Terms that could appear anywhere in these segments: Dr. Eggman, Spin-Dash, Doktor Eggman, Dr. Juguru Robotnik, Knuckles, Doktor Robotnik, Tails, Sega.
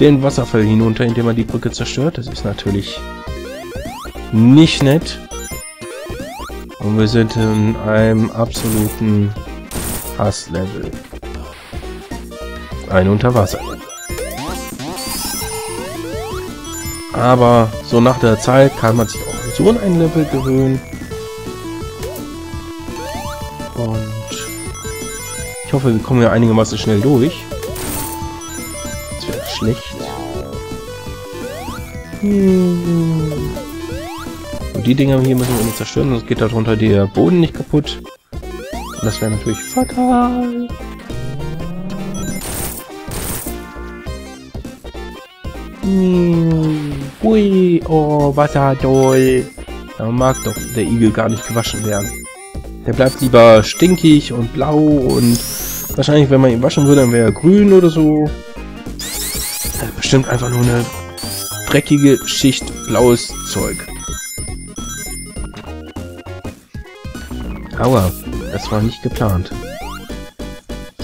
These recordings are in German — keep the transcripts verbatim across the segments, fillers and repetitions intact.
den Wasserfall hinunter, indem er die Brücke zerstört. Das ist natürlich nicht nett. Und wir sind in einem absoluten Hasslevel. Ein Unterwasserlevel. Aber so nach der Zeit kann man sich auch so in ein Level gewöhnen. Und ich hoffe, wir kommen ja einigermaßen schnell durch. Das wäre schlecht. Hm. Und die Dinger hier müssen wir nicht zerstören, sonst geht darunter der Boden nicht kaputt. Und das wäre natürlich fatal. Hm. Ui, oh, Wasser, toll. Da mag doch der Igel gar nicht gewaschen werden. Der bleibt lieber stinkig und blau und wahrscheinlich, wenn man ihn waschen würde, dann wäre er grün oder so. Also bestimmt einfach nur eine dreckige Schicht blaues Zeug. Aua, das war nicht geplant.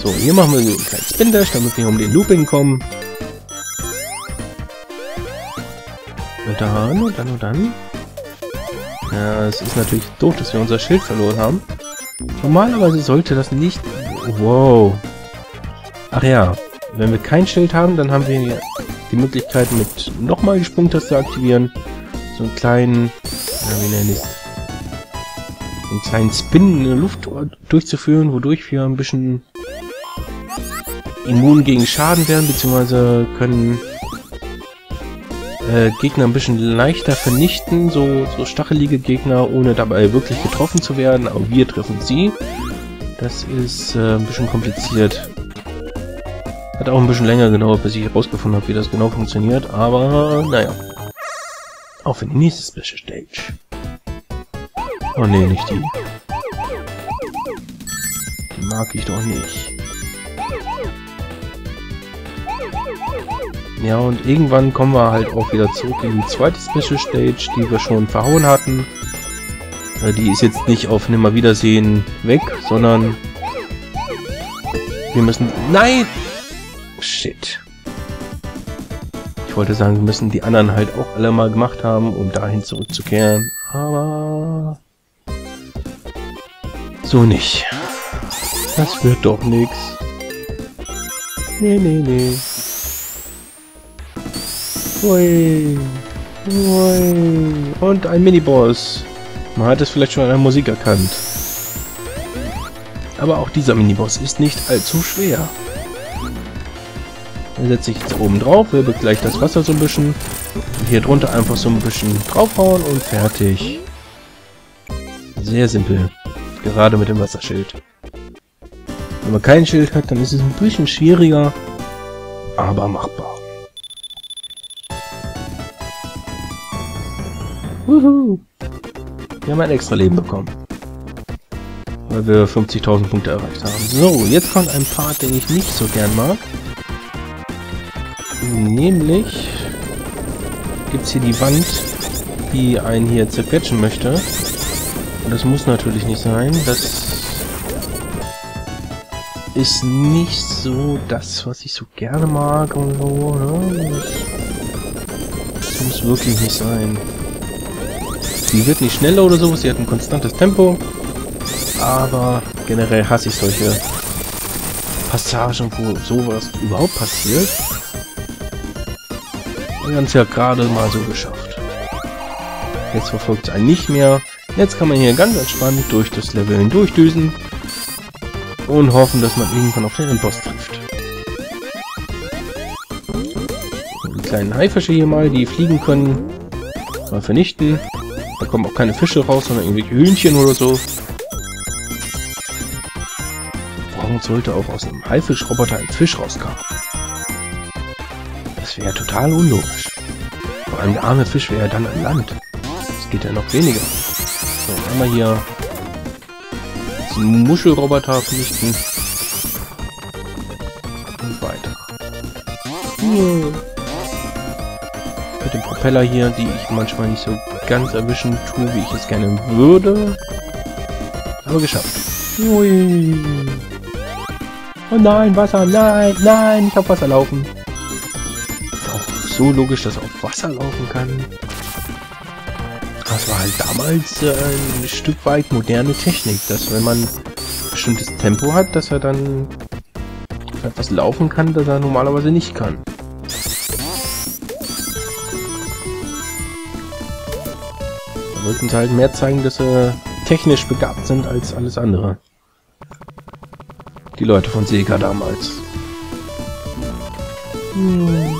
So, hier machen wir so einen kleinen Spin-Dash, damit wir um den Looping kommen. Und dann, und dann, und dann. Ja, es ist natürlich doof, dass wir unser Schild verloren haben. Normalerweise sollte das nicht... Wow. Ach ja, wenn wir kein Schild haben, dann haben wir die Möglichkeit, mit nochmal die Sprungtaste aktivieren. So einen kleinen... Na, wie nenne ich es? Einen kleinen Spin in der Luft durchzuführen, wodurch wir ein bisschen immun gegen Schaden werden, beziehungsweise können... Äh, Gegner ein bisschen leichter vernichten, so, so stachelige Gegner, ohne dabei wirklich getroffen zu werden, aber wir treffen sie. Das ist äh, ein bisschen kompliziert. Hat auch ein bisschen länger gedauert, bis ich herausgefunden habe, wie das genau funktioniert, aber naja. Auf in die nächste Special Stage. Oh ne, nicht die. Die mag ich doch nicht. Ja, und irgendwann kommen wir halt auch wieder zurück in die zweite Special Stage, die wir schon verhauen hatten. Die ist jetzt nicht auf Nimmerwiedersehen weg, sondern wir müssen... Nein! Shit. Ich wollte sagen, wir müssen die anderen halt auch alle mal gemacht haben, um dahin zurückzukehren. Aber... so nicht. Das wird doch nichts. Nee, nee, nee. Ui. Ui. Und ein Miniboss. Man hat es vielleicht schon an der Musik erkannt. Aber auch dieser Miniboss ist nicht allzu schwer. Er setzt sich jetzt oben drauf, wirbelt gleich das Wasser so ein bisschen. Und hier drunter einfach so ein bisschen draufhauen und fertig. Sehr simpel. Gerade mit dem Wasserschild. Wenn man kein Schild hat, dann ist es ein bisschen schwieriger, aber machbar. Wuhu. Wir haben ein extra Leben bekommen. Weil wir fünfzigtausend Punkte erreicht haben. So, jetzt kommt ein Part, den ich nicht so gern mag. Nämlich gibt es hier die Wand, die einen hier zerquetschen möchte. Und das muss natürlich nicht sein. Das ist nicht so das, was ich so gerne mag. Und so, ne? Das muss wirklich nicht sein. Die wird nicht schneller oder so, sie hat ein konstantes Tempo. Aber generell hasse ich solche Passagen, wo sowas überhaupt passiert. Wir haben es ja gerade mal so geschafft. Jetzt verfolgt es einen nicht mehr. Jetzt kann man hier ganz entspannt durch das Level hindurchdüsen. Und hoffen, dass man irgendwann auf den Endboss trifft. Die kleinen Haifische hier mal, die fliegen können, mal vernichten. Da kommen auch keine Fische raus, sondern irgendwelche Hühnchen oder so. Warum sollte auch aus einem Haifischroboter ein Fisch rauskommen? Das wäre total unlogisch. Vor allem der arme Fisch wäre ja dann an Land. Das geht ja noch weniger. So, einmal hier diesen Muschelroboter flüchten. Und weiter. Cool. Mit dem Propeller hier, die ich manchmal nicht so ganz erwischen tue, wie ich es gerne würde. Aber geschafft. Ui. Oh nein, Wasser, nein, nein, ich hab Wasser laufen. so logisch, dass er auf Wasser laufen kann. Das war halt damals äh, ein Stück weit moderne Technik, dass wenn man ein bestimmtes Tempo hat, dass er dann auf etwas laufen kann, das er normalerweise nicht kann. Da wollten sie halt mehr zeigen, dass sie technisch begabt sind als alles andere. Die Leute von Sega damals. Hm.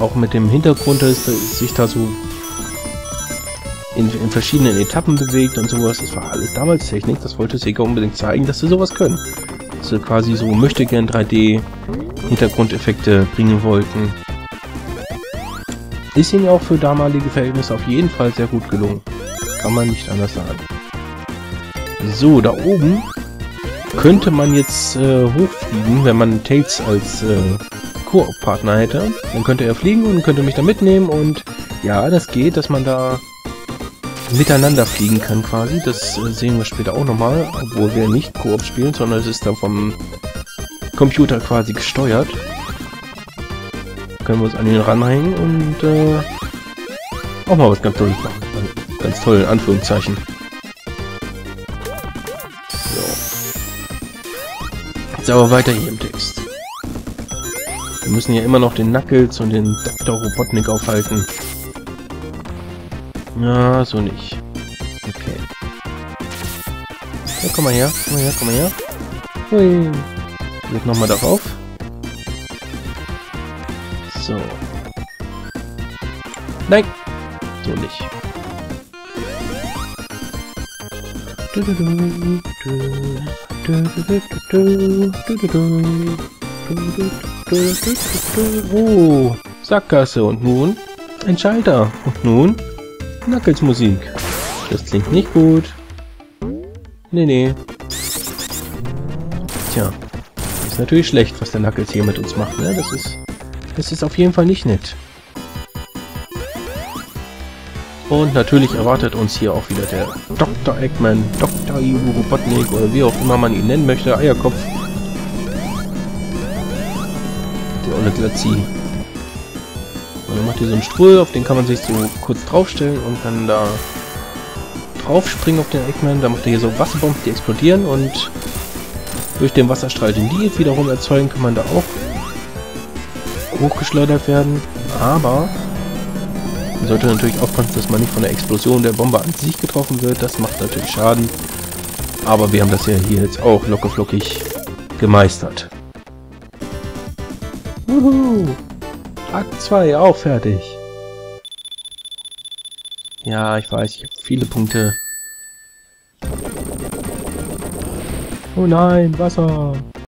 Auch mit dem Hintergrund, dass sich da so in, in verschiedenen Etappen bewegt und sowas. Das war alles damals Technik. Das wollte Sega unbedingt zeigen, dass sie sowas können. Dass sie quasi so möchte gern drei D Hintergrundeffekte bringen wollten. Ist ihnen auch für damalige Verhältnisse auf jeden Fall sehr gut gelungen. Kann man nicht anders sagen. So, da oben könnte man jetzt äh, hochfliegen, wenn man Tails als äh, Co-Partner hätte. Dann könnte er fliegen und könnte mich da mitnehmen und ja, das geht, dass man da miteinander fliegen kann quasi. Das äh, sehen wir später auch nochmal, obwohl wir nicht Koop spielen, sondern es ist dann vom Computer quasi gesteuert. Können wir uns an ihn ranhängen und äh, auch mal was ganz Tolles machen. Ganz toll, in Anführungszeichen. Jetzt aber weiter hier im Text. Wir müssen ja immer noch den Knuckles und den Doktor Robotnik aufhalten. Na, ja, so nicht. Okay. Ja, komm mal her, komm mal her, komm mal her. Hui. Geht nochmal darauf. So. Nein! So nicht. Du, du, du, du. Oh, Sackgasse und nun ein Schalter und nun Knuckles Musik. Das klingt nicht gut. Nee, nee. Tja, ist natürlich schlecht, was der Knuckles hier mit uns macht, ne? Das ist, das ist auf jeden Fall nicht nett. Und natürlich erwartet uns hier auch wieder der Doktor Eggman, Doktor Juguru Robotnik oder wie auch immer man ihn nennen möchte, Eierkopf. Der olle Glatzi. Und dann macht hier so einen Stuhl, auf den kann man sich so kurz draufstellen und dann da draufspringen auf den Eggman. Da macht er hier so Wasserbomben, die explodieren und durch den Wasserstrahl, den die wiederum erzeugen, kann man da auch hochgeschleudert werden. Aber man sollte natürlich aufpassen, dass man nicht von der Explosion der Bombe an sich getroffen wird. Das macht natürlich Schaden. Aber wir haben das ja hier jetzt auch lockerflockig gemeistert. Wuhu! Akt zwei, auch fertig. Ja, ich weiß, ich habe viele Punkte. Oh nein, Wasser!